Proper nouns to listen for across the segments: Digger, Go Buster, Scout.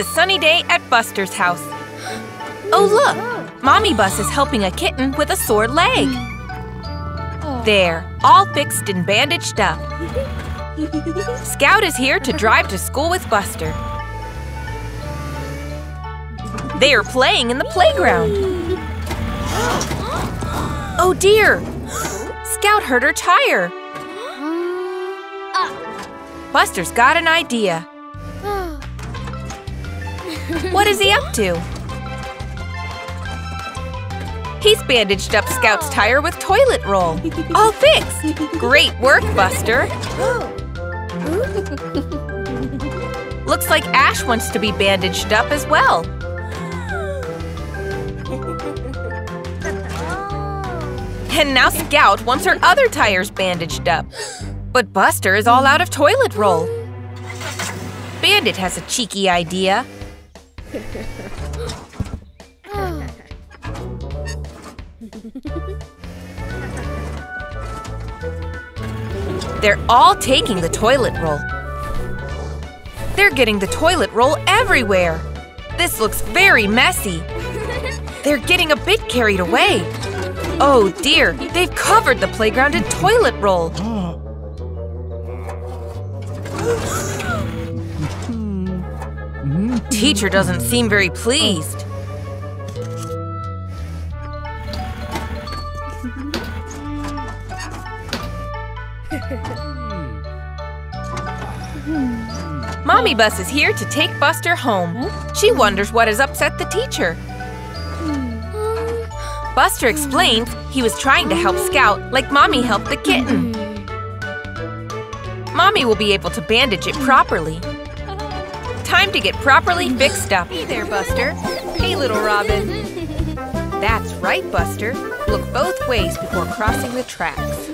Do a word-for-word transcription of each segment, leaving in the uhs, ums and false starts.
a sunny day at Buster's house. Oh, look! Mommy Bus is helping a kitten with a sore leg. There, all fixed and bandaged up. Scout is here to drive to school with Buster. They are playing in the playground. Oh dear! Scout hurt her tire. Buster's got an idea. What is he up to? He's bandaged up Scout's tire with toilet roll. All fixed! Great work, Buster! Looks like Ash wants to be bandaged up as well. And now Scout wants her other tires bandaged up. But Buster is all out of toilet roll. Bandit has a cheeky idea. They're all taking the toilet roll. They're getting the toilet roll everywhere. This looks very messy. They're getting a bit carried away. Oh dear, they've covered the playground in toilet roll. Teacher doesn't seem very pleased. Mommy Bus is here to take Buster home. She wonders what has upset the teacher. Buster explains he was trying to help Scout like Mommy helped the kitten. Mommy will be able to bandage it properly. Time to get properly fixed up. Hey there, Buster. Hey, little Robin. That's right, Buster. Look both ways before crossing the tracks.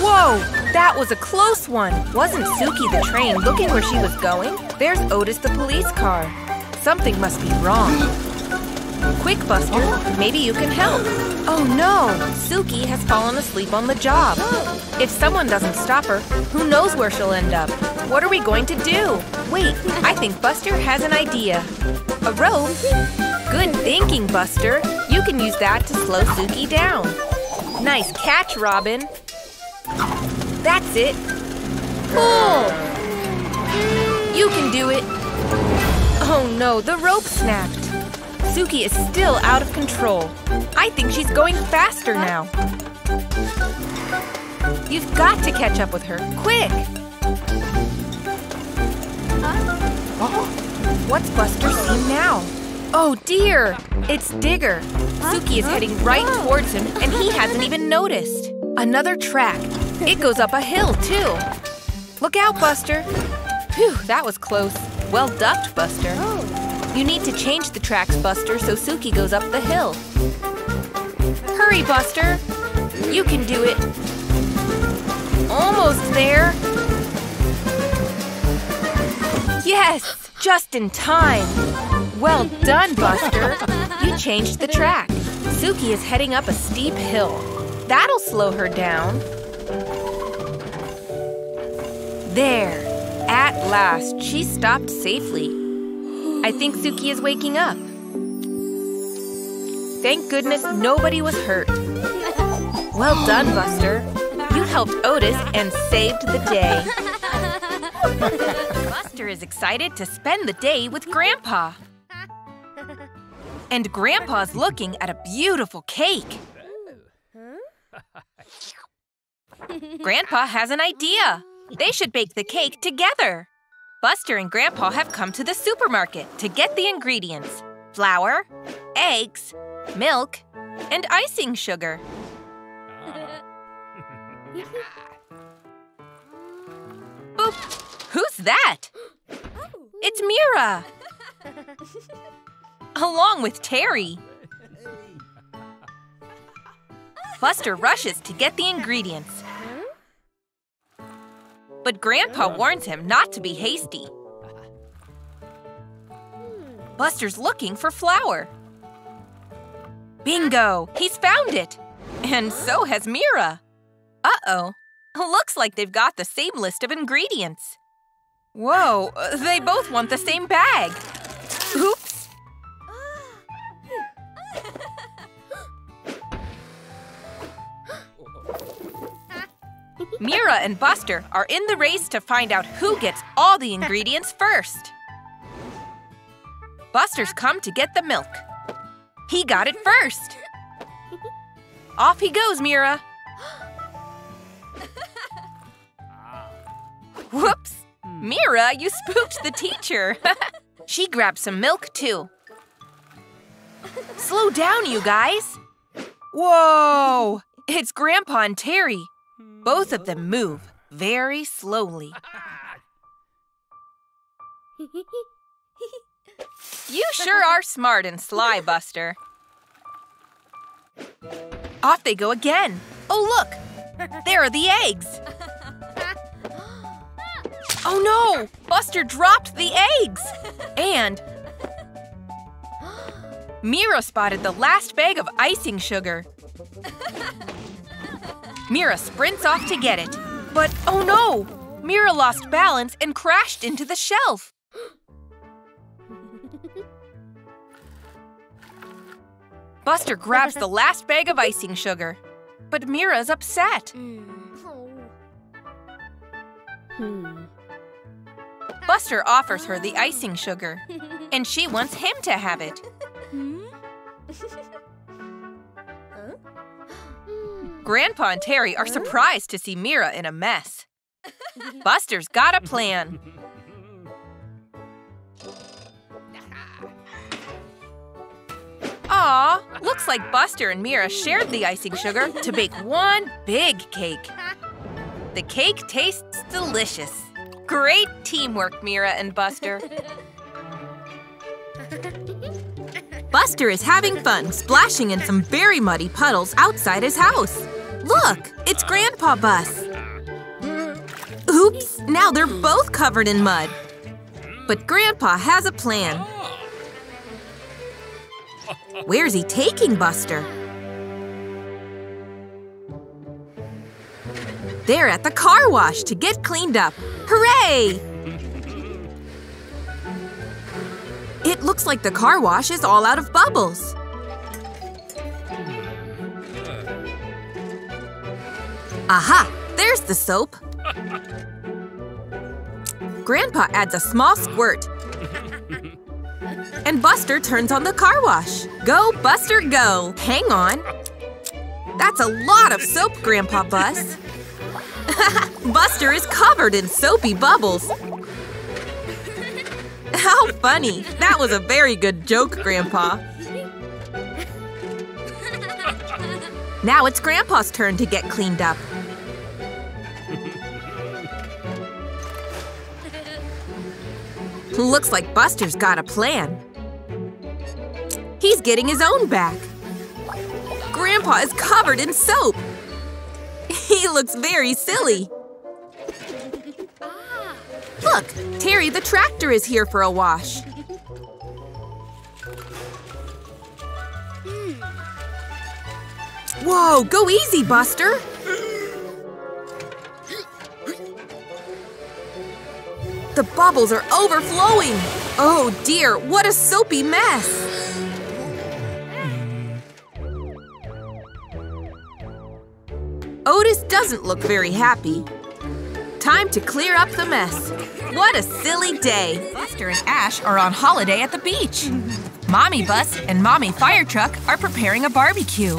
Whoa! That was a close one. Wasn't Suki the train looking where she was going? There's Otis the police car. Something must be wrong. Quick, Buster, maybe you can help. Oh no, Suki has fallen asleep on the job. If someone doesn't stop her, who knows where she'll end up? What are we going to do? Wait, I think Buster has an idea. A rope? Good thinking, Buster. You can use that to slow Suki down. Nice catch, Robin. That's it. Pull! You can do it. Oh no, the rope snapped. Suki is still out of control. I think she's going faster now. You've got to catch up with her, quick! What's Buster seen now? Oh dear, it's Digger. Suki is heading right towards him and he hasn't even noticed. Another track. It goes up a hill too. Look out, Buster. Phew, that was close. Well ducked, Buster. You need to change the tracks, Buster, so Suki goes up the hill. Hurry, Buster! You can do it! Almost there! Yes! Just in time! Well done, Buster! You changed the track. Suki is heading up a steep hill. That'll slow her down. There! At last, she stopped safely. I think Suki is waking up. Thank goodness nobody was hurt. Well done, Buster. You helped Otis and saved the day. Buster is excited to spend the day with Grandpa. And Grandpa's looking at a beautiful cake. Grandpa has an idea. They should bake the cake together. Buster and Grandpa have come to the supermarket to get the ingredients: flour, eggs, milk, and icing sugar. Boop! Who's that? It's Mira! Along with Terry. Buster rushes to get the ingredients. But Grandpa warns him not to be hasty. Buster's looking for flour. Bingo! He's found it! And so has Mira. Uh-oh. Looks like they've got the same list of ingredients. Whoa, they both want the same bag. Oops. Mira and Buster are in the race to find out who gets all the ingredients first. Buster's come to get the milk. He got it first. Off he goes, Mira. Whoops. Mira, you spooked the teacher. She grabbed some milk, too. Slow down, you guys. Whoa! It's Grandpa and Terry. Both of them move very slowly. You sure are smart and sly, Buster. Off they go again. Oh, look! There are the eggs. Oh no! Buster dropped the eggs! And… Mira spotted the last bag of icing sugar. Mira sprints off to get it. But oh no! Mira lost balance and crashed into the shelf. Buster grabs the last bag of icing sugar. But Mira's upset. Hmm. Buster offers her the icing sugar, and she wants him to have it. Grandpa and Terry are surprised to see Mira in a mess. Buster's got a plan. Aw, looks like Buster and Mira shared the icing sugar to bake one big cake. The cake tastes delicious. Great teamwork, Mira and Buster. Buster is having fun splashing in some very muddy puddles outside his house. Look, it's Grandpa Bus. Oops, now they're both covered in mud. But Grandpa has a plan. Where's he taking Buster? They're at the car wash to get cleaned up. Hooray! It looks like the car wash is all out of bubbles. Aha! There's the soap. Grandpa adds a small squirt. And Buster turns on the car wash. Go, Buster, go! Hang on. That's a lot of soap, Grandpa Bus. Buster is covered in soapy bubbles. How funny! That was a very good joke, Grandpa. Now it's Grandpa's turn to get cleaned up. Looks like Buster's got a plan. He's getting his own back. Grandpa is covered in soap. He looks very silly. Look, Terry the tractor is here for a wash. Whoa, go easy, Buster. The bubbles are overflowing. Oh dear, what a soapy mess. Otis doesn't look very happy. Time to clear up the mess. What a silly day. Buster and Ash are on holiday at the beach. Mommy Bus and Mommy Fire Truck are preparing a barbecue.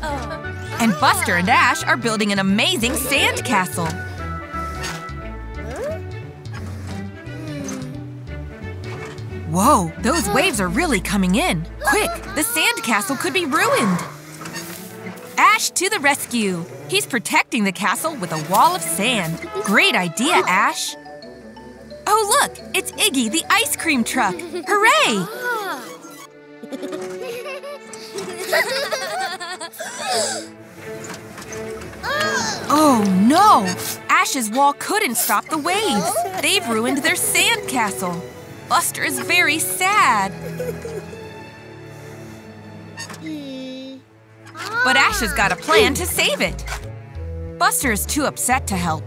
And Buster and Ash are building an amazing sand castle. Whoa, those waves are really coming in. Quick, the sand castle could be ruined. Ash to the rescue! He's protecting the castle with a wall of sand. Great idea, Ash! Oh look! It's Iggy, the ice cream truck! Hooray! Oh no! Ash's wall couldn't stop the waves. They've ruined their sand castle. Buster is very sad. But Ash has got a plan to save it. Buster is too upset to help.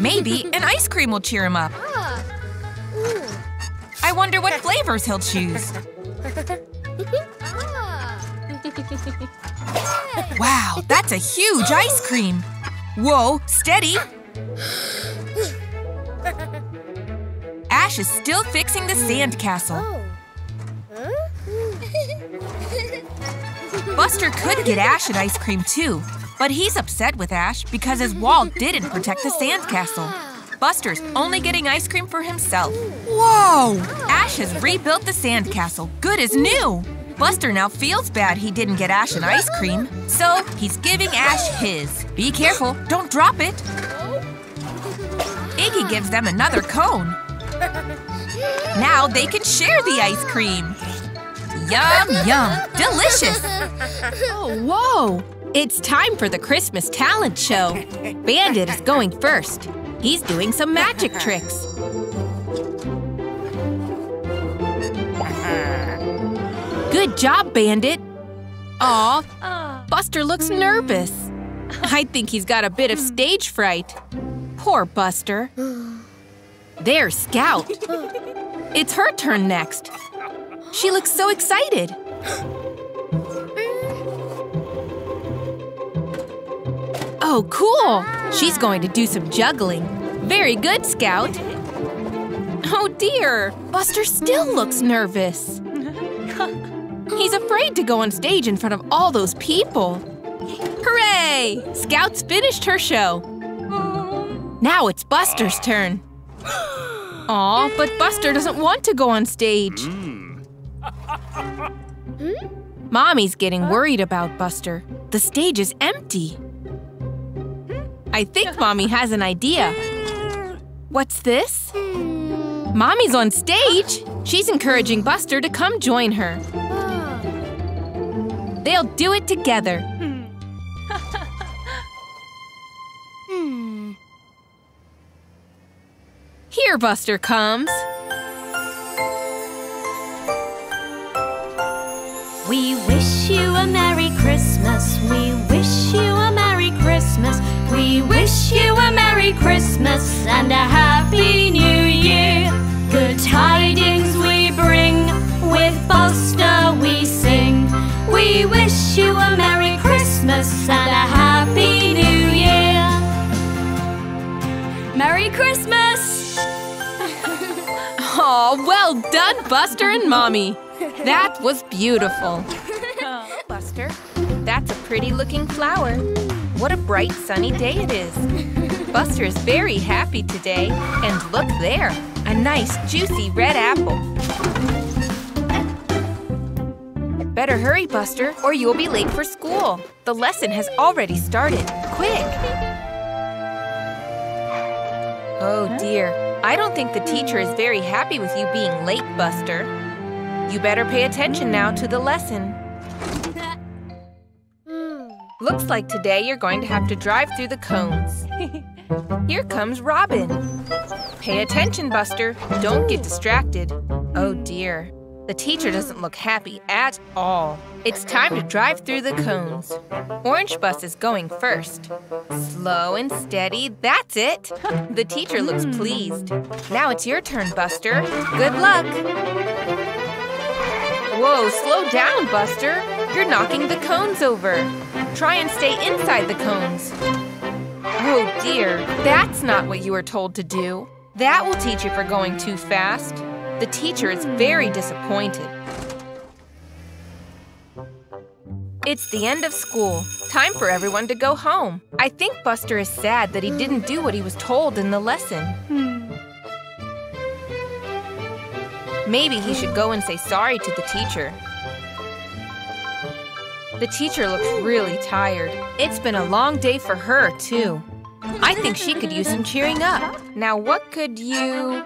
Maybe an ice cream will cheer him up. I wonder what flavors he'll choose. Wow, that's a huge ice cream! Whoa, steady! Ash is still fixing the sandcastle. Buster could get Ash an ice cream too, but he's upset with Ash because his wall didn't protect the sandcastle. Buster's only getting ice cream for himself. Whoa! Ash has rebuilt the sandcastle, good as new! Buster now feels bad he didn't get Ash an ice cream, so he's giving Ash his. Be careful, don't drop it! Iggy gives them another cone. Now they can share the ice cream! Yum, yum, delicious! Oh, whoa! It's time for the Christmas talent show! Bandit is going first. He's doing some magic tricks. Good job, Bandit! Aw, Buster looks nervous. I think he's got a bit of stage fright. Poor Buster. There's Scout. It's her turn next. She looks so excited. Oh, cool! She's going to do some juggling. Very good, Scout. Oh dear! Buster still looks nervous. He's afraid to go on stage in front of all those people. Hooray! Scout's finished her show. Now it's Buster's turn. Aw, but Buster doesn't want to go on stage. Mommy's getting worried about Buster. The stage is empty. I think Mommy has an idea. What's this? Mommy's on stage! She's encouraging Buster to come join her. They'll do it together. Here Buster comes. We wish you a Merry Christmas. We wish you a Merry Christmas. We wish you a Merry Christmas and a Happy New Year. Good tidings we bring, with Buster we sing. We wish you a Merry Christmas and a Happy New Year. Merry Christmas! Oh, well done, Buster and Mommy. That was beautiful. Buster, that's a pretty looking flower. What a bright sunny day it is. Buster is very happy today. And look there, a nice juicy red apple. Better hurry, Buster, or you'll be late for school. The lesson has already started. Quick! Oh dear, I don't think the teacher is very happy with you being late, Buster. You better pay attention now to the lesson. Looks like today you're going to have to drive through the cones. Here comes Robin. Pay attention, Buster. Don't get distracted. Oh dear. The teacher doesn't look happy at all. It's time to drive through the cones. Orange Bus is going first. Slow and steady, that's it. The teacher looks pleased. Now it's your turn, Buster. Good luck. Whoa, slow down, Buster. You're knocking the cones over. Try and stay inside the cones. Oh dear, that's not what you were told to do. That will teach you for going too fast. The teacher is very disappointed. It's the end of school. Time for everyone to go home. I think Buster is sad that he didn't do what he was told in the lesson. Maybe he should go and say sorry to the teacher. The teacher looks really tired. It's been a long day for her, too. I think she could use some cheering up. Now what could you…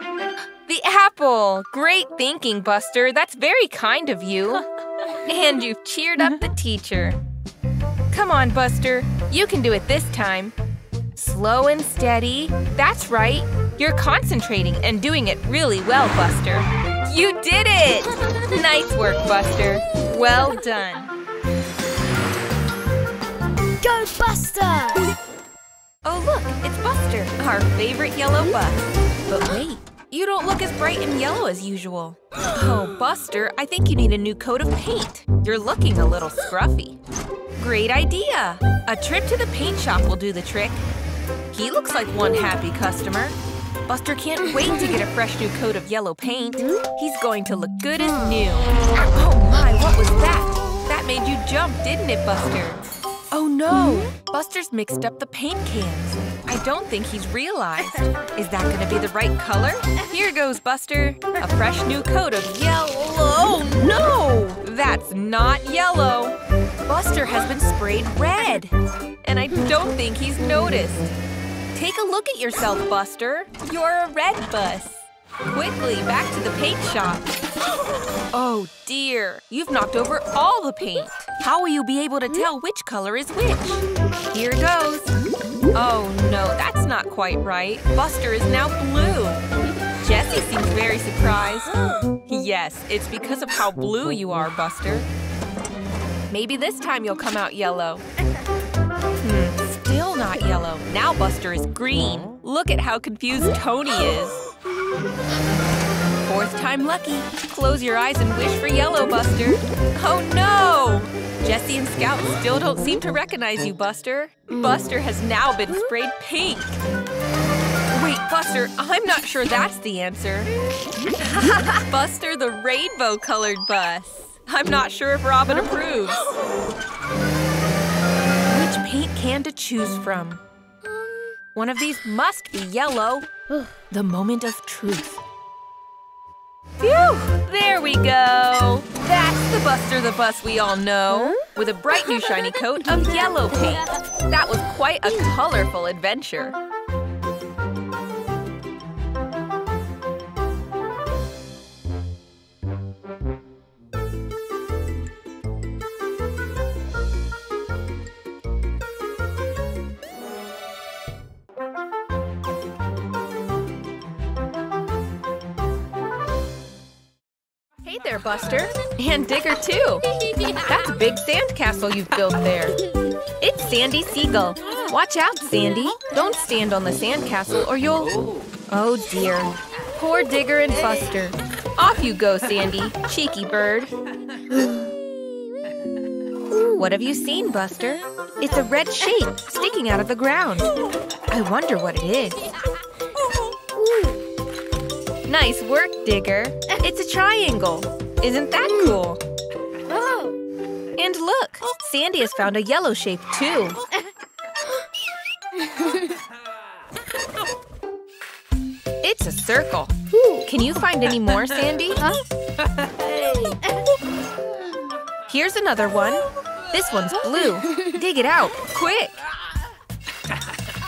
The apple! Great thinking, Buster. That's very kind of you. And you've cheered up the teacher. Come on, Buster. You can do it this time. Slow and steady. That's right. You're concentrating and doing it really well, Buster. You did it! Nice work, Buster. Well done. Go, Buster! Oh look, it's Buster, our favorite yellow bus. But wait, you don't look as bright and yellow as usual. Oh, Buster, I think you need a new coat of paint. You're looking a little scruffy. Great idea! A trip to the paint shop will do the trick. He looks like one happy customer. Buster can't wait to get a fresh new coat of yellow paint. He's going to look good as new. Oh my, what was that? That made you jump, didn't it, Buster? Oh no! Buster's mixed up the paint cans. I don't think he's realized. Is that gonna be the right color? Here goes, Buster. A fresh new coat of yellow. Oh no! That's not yellow. Buster has been sprayed red. And I don't think he's noticed. Take a look at yourself, Buster. You're a red bus. Quickly, back to the paint shop. Oh dear, you've knocked over all the paint. How will you be able to tell which color is which? Here goes. Oh no, that's not quite right. Buster is now blue. Jessie seems very surprised. Yes, it's because of how blue you are, Buster. Maybe this time you'll come out yellow. Hmm, still not yellow. Now Buster is green. Look at how confused Tony is. Fourth time lucky. Close your eyes and wish for yellow, Buster. Oh no! Jessie and Scout still don't seem to recognize you, Buster. Buster has now been sprayed pink. Wait, Buster, I'm not sure that's the answer. Buster the rainbow-colored bus. I'm not sure if Robin approves. Which paint can to choose from? One of these must be yellow. The moment of truth. Phew! There we go! That's the Buster the Bus we all know, with a bright new shiny coat of yellow paint. That was quite a colorful adventure. Hey there, Buster. And Digger, too. That's a big sand castle you've built there. It's Sandy Seagull. Watch out, Sandy. Don't stand on the sand castle or you'll... Oh, dear. Poor Digger and Buster. Off you go, Sandy. Cheeky bird. What have you seen, Buster? It's a red shape sticking out of the ground. I wonder what it is. Nice work, Digger. It's a triangle. Isn't that cool? Oh. And look, Sandy has found a yellow shape, too. It's a circle. Can you find any more, Sandy? Huh? Here's another one. This one's blue. Dig it out, quick.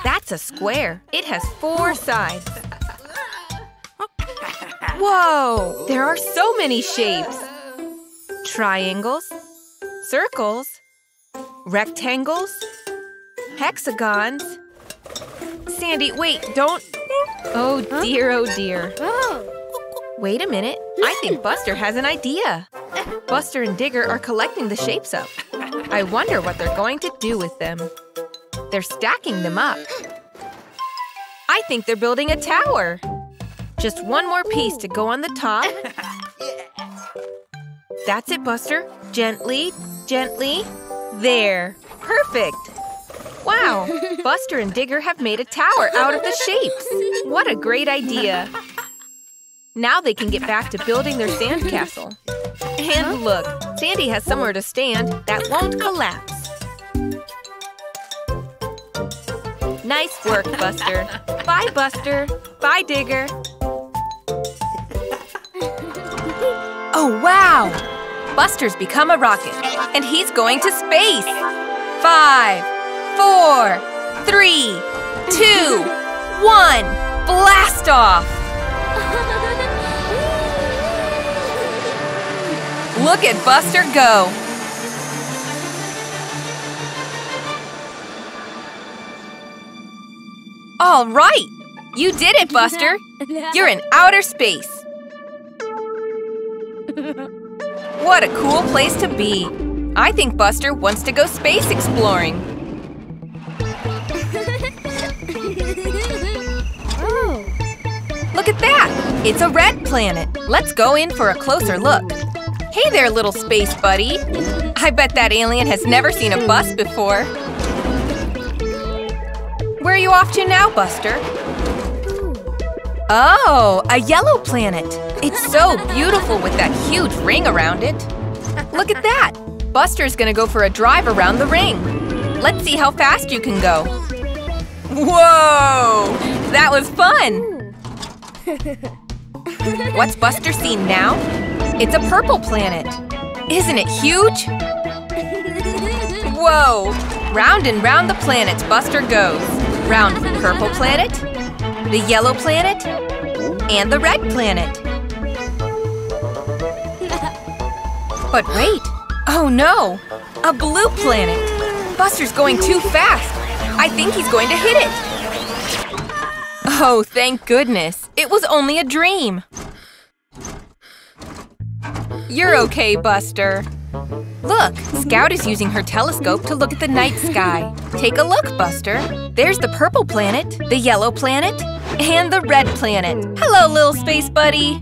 That's a square. It has four sides. Whoa! There are so many shapes! Triangles, circles, rectangles, hexagons. Sandy, wait, don't… Oh dear, oh dear. Wait a minute, I think Buster has an idea. Buster and Digger are collecting the shapes up. I wonder what they're going to do with them. They're stacking them up. I think they're building a tower. Just one more piece to go on the top. That's it, Buster. Gently, gently. There. Perfect. Wow. Buster and Digger have made a tower out of the shapes. What a great idea. Now they can get back to building their sandcastle. And look, Sandy has somewhere to stand that won't collapse. Nice work, Buster. Bye, Buster. Bye, Digger. Oh, wow! Buster's become a rocket, and he's going to space! Five, four, three, two, one, blast off! Look at Buster go! All right! You did it, Buster! You're in outer space! What a cool place to be! I think Buster wants to go space exploring! Look at that! It's a red planet. Let's go in for a closer look. Hey there, little space buddy. I bet that alien has never seen a bus before. Where are you off to now, Buster? Oh, a yellow planet. It's so beautiful with that huge ring around it. Look at that! Buster's gonna go for a drive around the ring. Let's see how fast you can go. Whoa! That was fun! What's Buster seen now? It's a purple planet. Isn't it huge? Whoa! Round and round the planets Buster goes. Round the purple planet, the yellow planet, and the red planet. But wait! Oh no! A blue planet! Buster's going too fast! I think he's going to hit it! Oh, thank goodness! It was only a dream! You're okay, Buster. Look! Scout is using her telescope to look at the night sky. Take a look, Buster! There's the purple planet, the yellow planet, and the red planet! Hello, little space buddy!